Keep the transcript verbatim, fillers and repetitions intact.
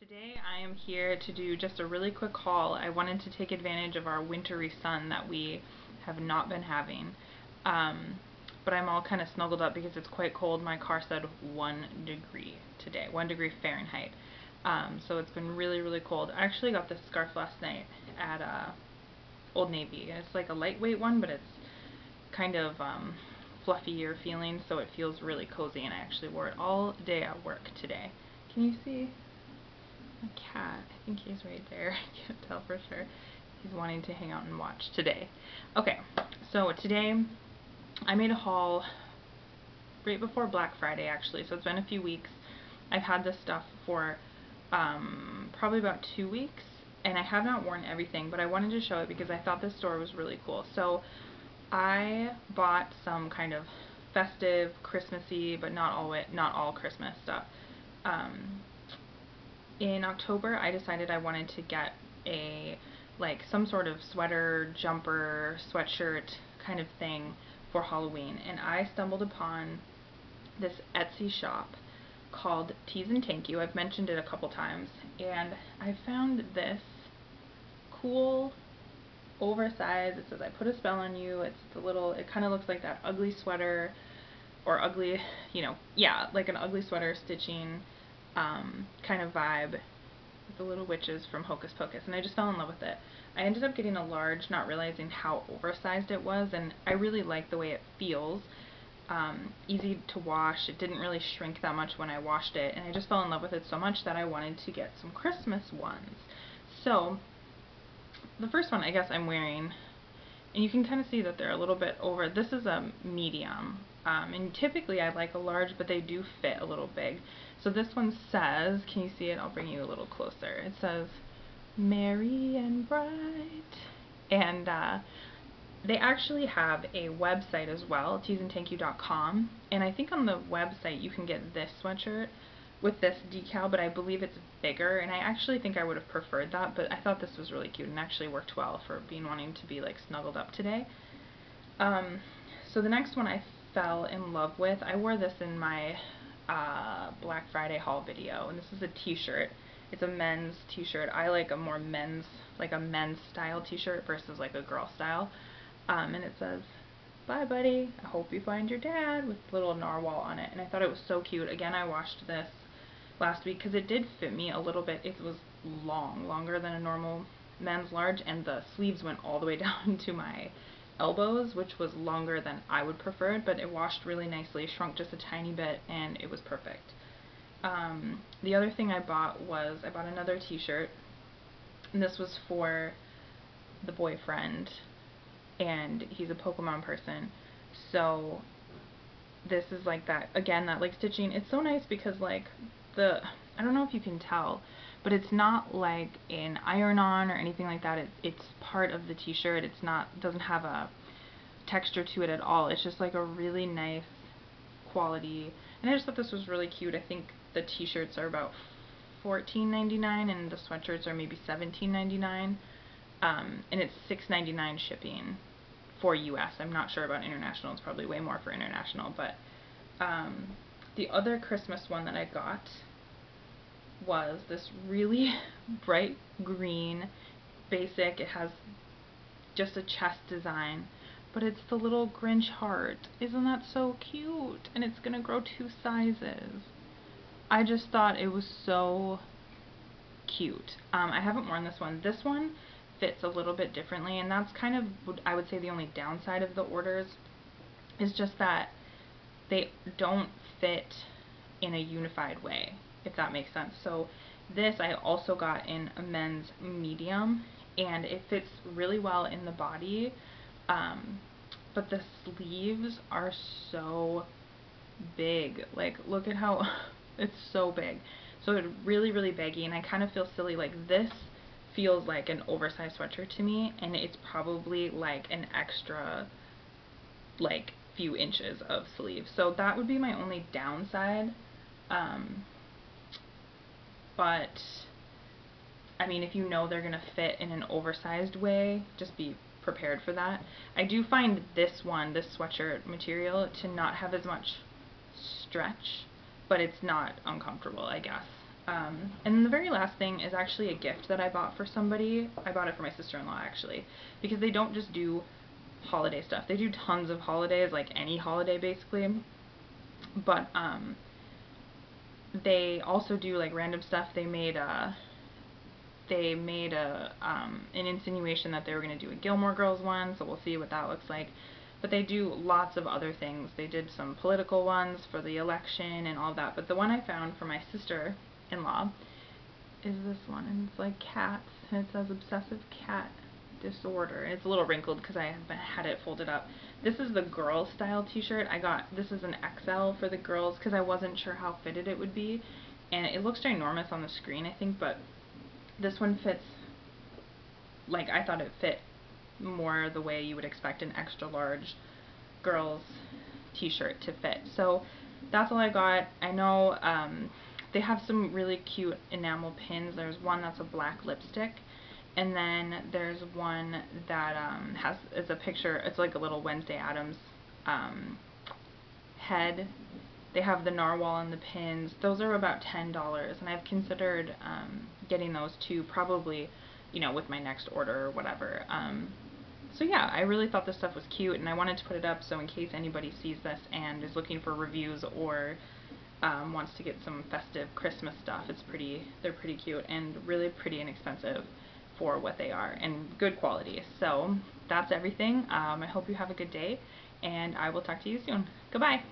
Today I am here to do just a really quick haul. I wanted to take advantage of our wintry sun that we have not been having. Um, but I'm all kind of snuggled up because it's quite cold. My car said one degree today, one degree Fahrenheit. Um, so it's been really, really cold. I actually got this scarf last night at uh, Old Navy. And it's like a lightweight one, but it's kind of um, fluffier feeling, so it feels really cozy. And I actually wore it all day at work today. Can you see my cat? I think he's right there. I can't tell for sure. He's wanting to hang out and watch today. Okay, so today I made a haul right before Black Friday, actually, so it's been a few weeks. I've had this stuff for um, probably about two weeks, and I have not worn everything, but I wanted to show it because I thought this store was really cool. So I bought some kind of festive, Christmassy, but not all, not all Christmas stuff. Um, in October, I decided I wanted to get a, like, some sort of sweater, jumper, sweatshirt kind of thing for Halloween, and I stumbled upon this Etsy shop called Tees and Tank You. I've mentioned it a couple times, and I found this cool, oversized, it says, I put a spell on you. It's the little, it kind of looks like that ugly sweater, or ugly, you know, yeah, like an ugly sweater stitching um, kind of vibe with the little witches from Hocus Pocus, and I just fell in love with it. I ended up getting a large, not realizing how oversized it was, and I really like the way it feels. Um, easy to wash, it didn't really shrink that much when I washed it, and I just fell in love with it so much that I wanted to get some Christmas ones. So, the first one I guess I'm wearing, and you can kind of see that they're a little bit over, this is a medium. Um, and typically I like a large, but they do fit a little big. So this one says, can you see it? I'll bring you a little closer. It says, merry and bright. And uh, they actually have a website as well, tees and tank you dot com. And I think on the website you can get this sweatshirt with this decal, but I believe it's bigger. And I actually think I would have preferred that, but I thought this was really cute and actually worked well for being wanting to be like snuggled up today. Um, so the next one I fell in love with. I wore this in my uh, Black Friday haul video, and this is a t-shirt. It's a men's t-shirt. I like a more men's, like a men's style t-shirt versus like a girl style. Um, and it says, bye buddy, I hope you find your dad, with little narwhal on it. And I thought it was so cute. Again, I washed this last week because it did fit me a little bit. It was long, longer than a normal men's large, and the sleeves went all the way down to my elbows, which was longer than I would prefer, but it washed really nicely, shrunk just a tiny bit, and it was perfect. Um, the other thing I bought was, I bought another t-shirt, and this was for the boyfriend, and he's a Pokemon person, so this is like that, again, that like stitching. It's so nice because like the, I don't know if you can tell, but it's not like an iron-on or anything like that. It, it's part of the t-shirt. It's not, doesn't have a texture to it at all. It's just like a really nice quality. And I just thought this was really cute. I think the t-shirts are about fourteen ninety-nine and the sweatshirts are maybe seventeen ninety-nine. Um, and it's six ninety-nine shipping for U S I'm not sure about international. It's probably way more for international. But um, the other Christmas one that I got was this really bright green basic. It has just a chest design, but it's the little Grinch heart. Isn't that so cute? And it's gonna grow two sizes. I just thought it was so cute. Um, I haven't worn this one. This one fits a little bit differently, and that's kind of, I would say, the only downside of the orders is just that they don't fit in a unified way, if that makes sense. So this I also got in a men's medium, and it fits really well in the body, um, but the sleeves are so big. Like, look at how it's so big. So it's really, really baggy, and I kind of feel silly. Like, this feels like an oversized sweatshirt to me, and it's probably like an extra, like, few inches of sleeve. So that would be my only downside. Um... But, I mean, if you know they're going to fit in an oversized way, just be prepared for that. I do find this one, this sweatshirt material, to not have as much stretch, but it's not uncomfortable, I guess. Um, and the very last thing is actually a gift that I bought for somebody. I bought it for my sister-in-law, actually, because they don't just do holiday stuff. They do tons of holidays, like any holiday, basically. But um, they also do, like, random stuff. They made a, they made a, um, an insinuation that they were going to do a Gilmore Girls one, so we'll see what that looks like. But they do lots of other things. They did some political ones for the election and all that. But the one I found for my sister in law is this one, and it's like cats, and it says obsessive cat disorder. It's a little wrinkled because I haven't had it folded up. This is the girl style t-shirt I got. This is an X L for the girls because I wasn't sure how fitted it would be, and it looks ginormous on the screen, I think, but this one fits, like, I thought it fit more the way you would expect an extra large girls t-shirt to fit. So that's all I got. I know um, they have some really cute enamel pins. There's one that's a black lipstick, and then there's one that um, has, it's a picture, it's like a little Wednesday Addams um, head. They have the narwhal and the pins. Those are about ten dollars, and I've considered um, getting those too, probably, you know, with my next order or whatever. Um, so yeah, I really thought this stuff was cute, and I wanted to put it up so in case anybody sees this and is looking for reviews or Um, wants to get some festive Christmas stuff. It's pretty, they're pretty cute and really pretty and inexpensive for what they are, and good quality. So that's everything. Um, I hope you have a good day, and I will talk to you soon. Goodbye.